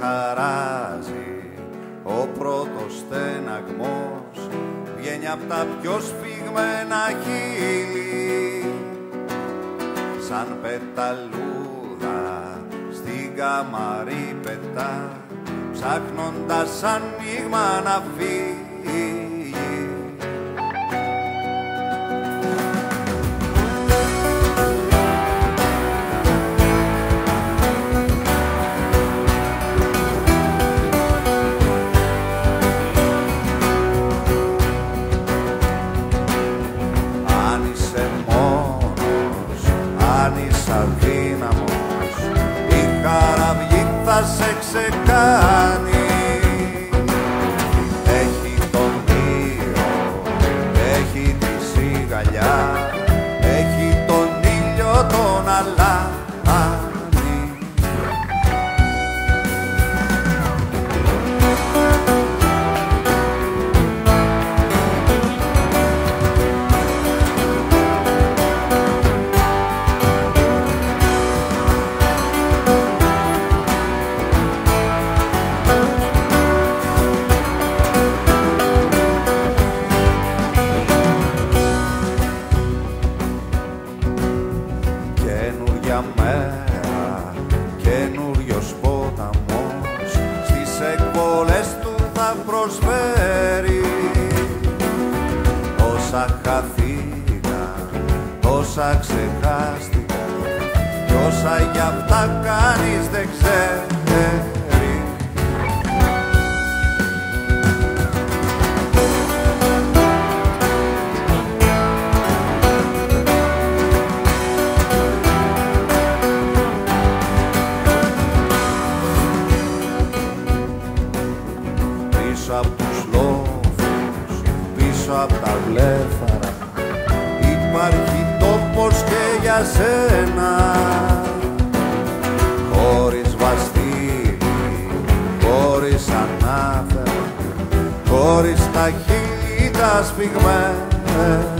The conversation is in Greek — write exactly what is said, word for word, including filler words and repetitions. χαράζει ο πρώτος στεναγμός, βγαίνει απ' τα πιο σφιγμένα χείλη σαν πεταλούδα στην καμαρή πετά, ψάχνοντας σαν μείγμα να φύγει. Θα σε ξεκάνει, έχει τον ήλιο, έχει τη σιγαλιά, έχει τον ήλιο τον αλάνι. Τόσα ξεχάστηκα κι όσα για αυτά κανείς δεν ξέρει. Πίσω απ' τους λόφους, πίσω απ' τα βλέφαρα υπάρχει τόπος και για σένα, χωρίς βαστίδι, χωρίς ανάφερα, χωρίς τα χείλη τα σφιγμένα.